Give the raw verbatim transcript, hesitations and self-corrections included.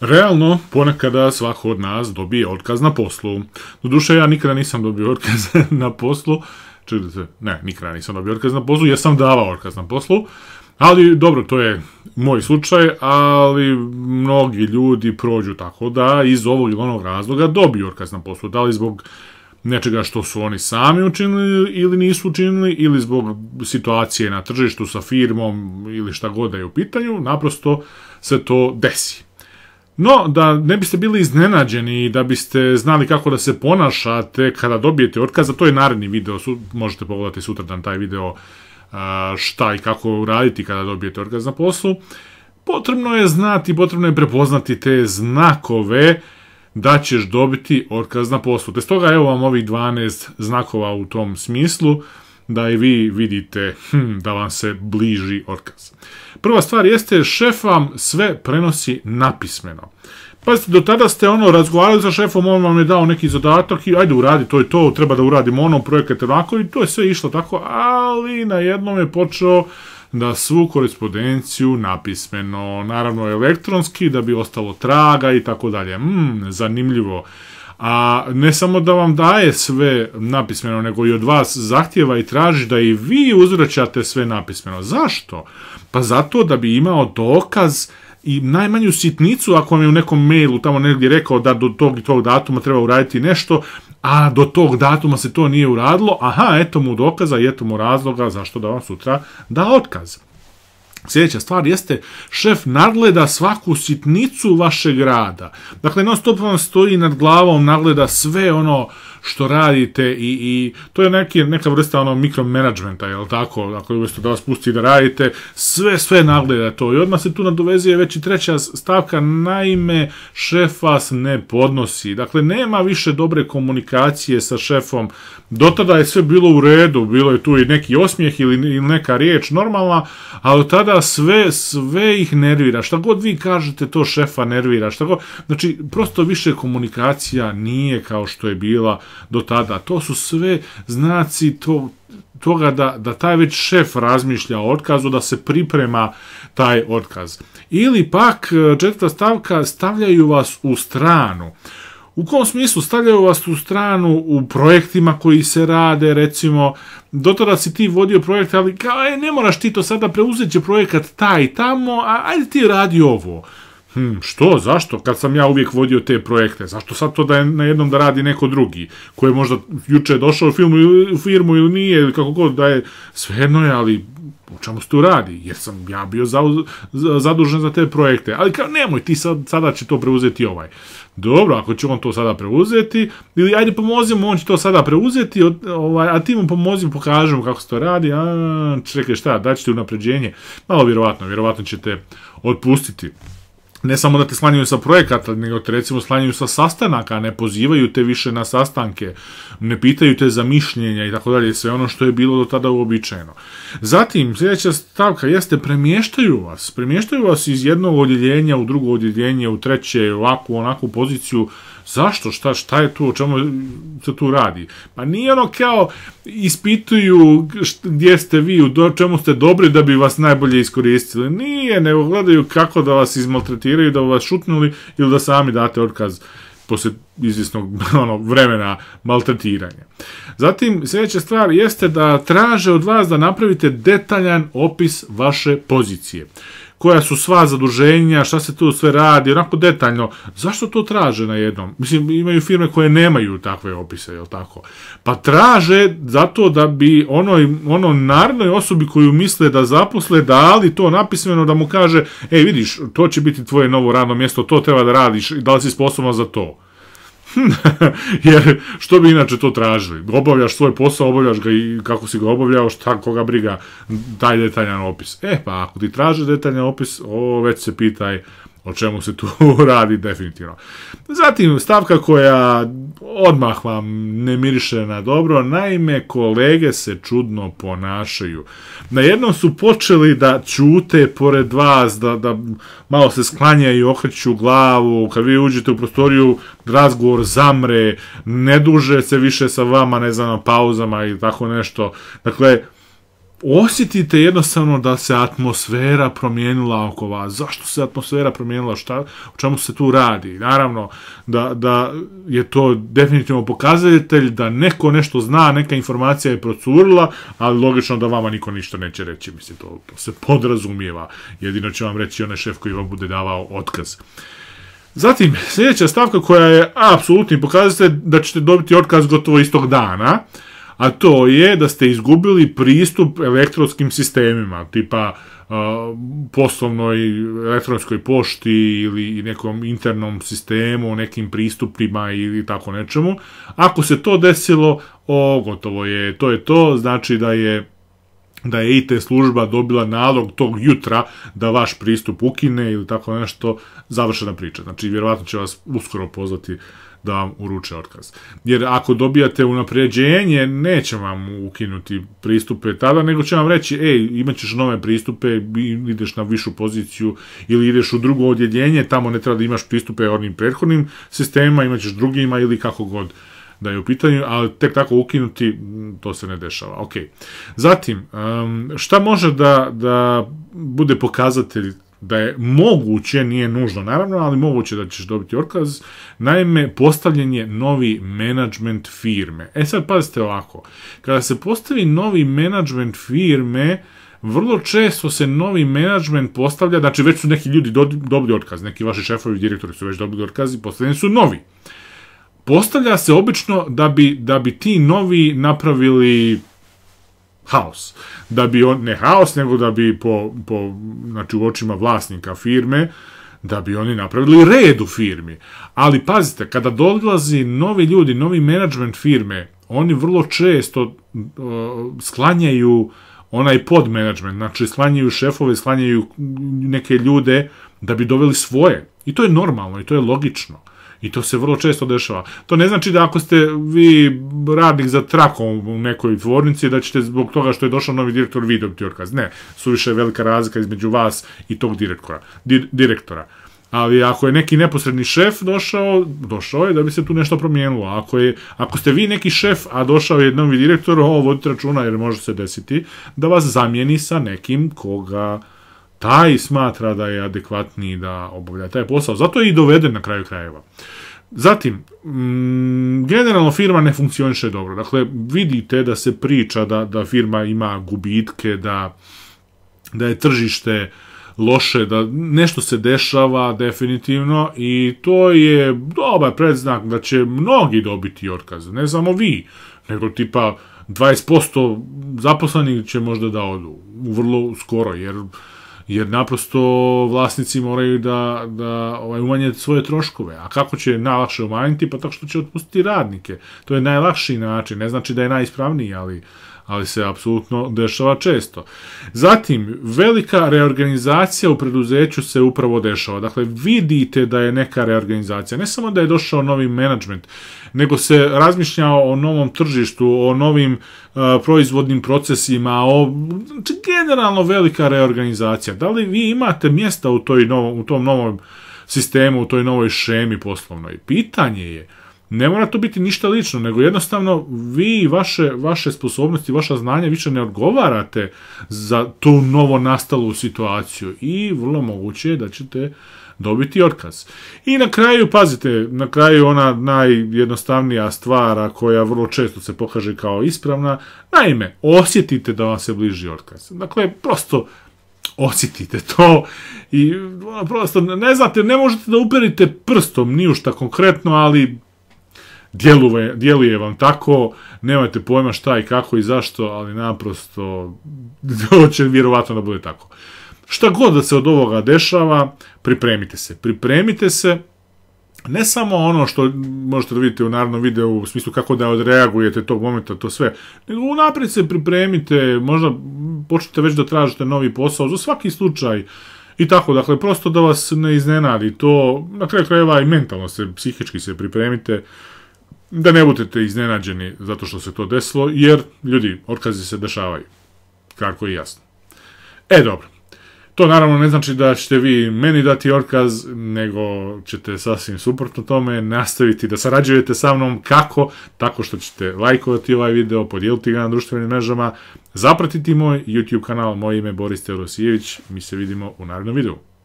Realno, ponekada svako od nas dobije otkaz na poslu. Doduše, ja nikada nisam dobio otkaz na poslu. Čekajte se, ne, nikada nisam dobio otkaz na poslu, jer sam davao otkaz na poslu. Ali, dobro, to je moj slučaj, ali mnogi ljudi prođu tako da iz ovog ili onog razloga dobiju otkaz na poslu. Da li zbog nečega što su oni sami učinili ili nisu učinili, ili zbog situacije na tržištu sa firmom ili šta god da je u pitanju, naprosto se to desi. No, da ne biste bili iznenađeni i da biste znali kako da se ponašate kada dobijete otkaz, to je naredni video, možete pogledati sutradan taj video šta i kako raditi kada dobijete otkaz na poslu, potrebno je znati, potrebno je prepoznati te znakove da ćeš dobiti otkaz na poslu. Te stoga evo vam ovih dvanaest znakova u tom smislu, da i vi vidite hm, da vam se bliži otkaz. Prva stvar jeste, šef vam sve prenosi napismeno. Pazite, do tada ste ono razgovarali sa šefom, on vam je dao neki zadatak i ajde uradi to i to, treba da uradimo ono, projekat onako i to je sve išlo tako, ali na jednom je počeo da svu korespondenciju napismeno, naravno elektronski, da bi ostalo traga i tako dalje. Hmm, zanimljivo. A ne samo da vam daje sve napismeno, nego i od vas zahtjeva i traži da i vi uzvraćate sve napismeno. Zašto? Pa zato da bi imao dokaz i najmanju sitnicu, ako vam je u nekom mailu tamo negdje rekao da do tog i tog datuma treba uraditi nešto, a do tog datuma se to nije uradilo, aha, eto mu dokaza i eto mu razloga zašto da vam sutra da otkaz. Sljedeća stvar jeste, šef nadgleda svaku sitnicu vašeg rada. Dakle, non stop vam stoji nad glavom, nadgleda sve ono što radite i, i to je neki, neka vrsta ono mikromanagementa, jel tako? Dakle, umjesto da vas pusti da radite, sve, sve nadgleda to. I odmah se tu nadovezuje već i treća stavka, naime, šef vas ne podnosi. Dakle, nema više dobre komunikacije sa šefom. Do tada je sve bilo u redu, bilo je tu i neki osmijeh ili, ili neka riječ normalna, ali od tada sve, sve ih nervira. Šta god vi kažete, to šefa nervira. Šta god, znači, prosto više komunikacija nije kao što je bila do tada. To su sve znaci to, toga da, da taj već šef razmišlja o otkazu, da se priprema taj otkaz. Ili pak, četvrta stavka, stavljaju vas u stranu. U kom smislu? Stavljaju vas u stranu u projektima koji se rade, recimo, do tada si ti vodio projekt, ali kao, e, ne moraš ti to sada, preuzet će projekat taj tamo, a ajde ti radi ovo. Hmm, što, zašto? Kad sam ja uvijek vodio te projekte, zašto sad to da je na jednom da radi neko drugi, koji je možda juče došao u, filmu, u firmu ili nije, ili kako god da je, svejedno je, ali u čemu se tu radi, jer sam ja bio za, za, zadužen za te projekte, ali kao nemoj, ti sad, sada će to preuzeti ovaj. Dobro, ako će on to sada preuzeti, ili ajde pomozimo, on će to sada preuzeti, od, ovaj, a ti mu pomozimo, pokažemo kako se to radi, a čekaj šta, daći ti unapređenje, malo vjerovatno, vjerovatno će te otpustiti. Ne samo da te slanjaju sa projekata, nego te recimo slanjaju sa sastanaka, ne pozivaju te više na sastanke, ne pitaju te za mišljenja i tako dalje, sve ono što je bilo do tada uobičajeno. Zatim, sljedeća stavka jeste premještaju vas, premještaju vas iz jednog odjeljenja u drugo odjeljenje, u treće, ovakvu, onakvu poziciju. Zašto? Šta, šta je tu? O čemu se tu radi? Pa nije ono kao ispituju gdje ste vi, u čemu ste dobri da bi vas najbolje iskoristili. Nije, nego gledaju kako da vas izmaltretiraju, da vas šutnuli ili da sami date otkaz poslije izvjesnog ono, vremena maltretiranja. Zatim, sljedeća stvar jeste da traže od vas da napravite detaljan opis vaše pozicije. Koja su sva zaduženja, šta se tu sve radi, onako detaljno. Zašto to traže na jednom? Mislim, imaju firme koje nemaju takve opise, jel tako? Pa traže zato da bi onoj, ono narednoj osobi koju misle da zaposle, dali to napismeno, da mu kaže, ej vidiš, to će biti tvoje novo radno mjesto, to treba da radiš, da li si sposoban za to? Jer što bi inače to tražili? Obavljaš svoj posao, obavljaš ga i kako si ga obavljao, šta koga briga, daj detaljan opis. E pa ako ti traže detaljan opis, o, već se pitaj o čemu se tu radi definitivno. Zatim stavka koja odmah vam ne miriše na dobro, naime kolege se čudno ponašaju. Na jednom su počeli da ćute pored vas, da, da malo se sklanjaju i okreću glavu, kad vi uđete u prostoriju razgovor zamre, ne duže se više sa vama, ne znam, pauzama i tako nešto. Dakle, osjetite jednostavno da se atmosfera promijenila oko vas. Zašto se atmosfera promijenila? Šta, o čemu se tu radi? Naravno da, da je to definitivno pokazatelj da neko nešto zna, neka informacija je procurila, ali logično da vama niko ništa neće reći. Mislim, to, to se podrazumijeva. Jedino će vam reći onaj šef koji vam bude davao otkaz. Zatim, sljedeća stavka koja je apsolutni pokazatelj da ćete dobiti otkaz gotovo istog dana, a to je da ste izgubili pristup elektronskim sistemima, tipa uh, poslovnoj elektronskoj pošti ili nekom internom sistemu, nekim pristupima ili tako nečemu. Ako se to desilo, o, gotovo je, to je to, znači da je da je i te služba dobila nalog tog jutra da vaš pristup ukine ili tako nešto, završena priča. Znači, vjerovatno će vas uskoro pozvati da vam uruče otkaz. Jer ako dobijate unapređenje, neće vam ukinuti pristupe tada, nego će vam reći, ej, imat ćeš nove pristupe, ideš na višu poziciju ili ideš u drugo odjeljenje, tamo ne treba da imaš pristupe onim prethodnim sistemima, imat ćeš drugima ili kako god da je u pitanju, ali tek tako ukinuti, to se ne dešava. Ok. Zatim, šta može da, da bude pokazatelj da je moguće, nije nužno naravno, ali moguće da ćeš dobiti otkaz? Naime, postavljen je novi menadžment firme. E sad, pazite ovako, kada se postavi novi menadžment firme, vrlo često se novi menadžment postavlja, znači već su neki ljudi dobili otkaz, neki vaši šefovi, direktori su već dobili otkaz i postavljeni su novi. Postavlja se obično da bi, da bi ti novi napravili haos. Da bi on, ne haos, nego da bi po, po, znači u očima vlasnika firme, da bi oni napravili red u firmi. Ali pazite, kada dolazi novi ljudi, novi menadžment firme, oni vrlo često uh, sklanjaju onaj podmenadžment, znači sklanjaju šefove, sklanjaju neke ljude da bi doveli svoje. I to je normalno i to je logično. I to se vrlo često dešava. To ne znači da ako ste vi radnik za trakom u nekoj tvornici, da ćete zbog toga što je došao novi direktor vi dobiti otkaz. Ne, suviše je velika razlika između vas i tog direktora. direktora. Ali ako je neki neposredni šef došao, došao je da bi se tu nešto promijenilo. Ako, je, ako ste vi neki šef, a došao je novi direktor, ovo vodite računa jer može se desiti da vas zamijeni sa nekim koga taj smatra da je adekvatniji da obavlja taj posao. Zato je i doveden na kraju krajeva. Zatim, mm, generalno firma ne funkcioniše dobro. Dakle, vidite da se priča da, da firma ima gubitke, da, da je tržište loše, da nešto se dešava definitivno i to je dobar predznak da će mnogi dobiti otkaz. Ne samo vi, nego tipa dvadeset posto zaposlenih će možda da odu vrlo skoro, jer Jer naprosto vlasnici moraju da, da ovaj, umanje svoje troškove. A kako će najlakše umanjiti? Pa tako što će otpustiti radnike. To je najlakši način. Ne znači da je najispravniji, ali, ali se apsolutno dešava često. Zatim, velika reorganizacija u preduzeću se upravo dešava. Dakle, vidite da je neka reorganizacija. Ne samo da je došao novi menadžment, nego se razmišlja o novom tržištu, o novim proizvodnim procesima, o generalno velika reorganizacija. Da li vi imate mjesta u, toj novo, u tom novom sistemu, u toj novoj šemi poslovnoj? Pitanje je, ne mora to biti ništa lično, nego jednostavno vi, vaše, vaše sposobnosti, vaša znanja više ne odgovarate za tu novo nastalu situaciju i vrlo moguće je da ćete dobiti otkaz. I na kraju, pazite, na kraju ona najjednostavnija stvar koja vrlo često se pokaže kao ispravna, naime, osjetite da vam se bliži otkaz. Dakle, prosto osjetite to i prosto ne znate, ne možete da uperite prstom ni u šta konkretno, ali djeluje, djeluje vam tako, nemate pojma šta i kako i zašto, ali naprosto to će vjerovatno da bude tako. Šta god da se od ovoga dešava, pripremite se. Pripremite se, ne samo ono što možete da vidite u narednom videu, u smislu kako da odreagujete tog momenta, to sve, nego unaprijed se pripremite, možda počnete već da tražite novi posao, za svaki slučaj, i tako, dakle, prosto da vas ne iznenadi to, na kraju krajeva i mentalno se, psihički se pripremite, da ne budete iznenađeni zato što se to desilo, jer, ljudi, otkazi se dešavaju, kako je jasno. E, dobro. To naravno ne znači da ćete vi meni dati otkaz, nego ćete sasvim suprotno tome nastaviti da sarađujete sa mnom. Kako? Tako što ćete lajkovati ovaj video, podijeliti ga na društvenim mrežama, zapratiti moj YouTube kanal. Moje ime je Boris Teodosijević, mi se vidimo u narednom videu.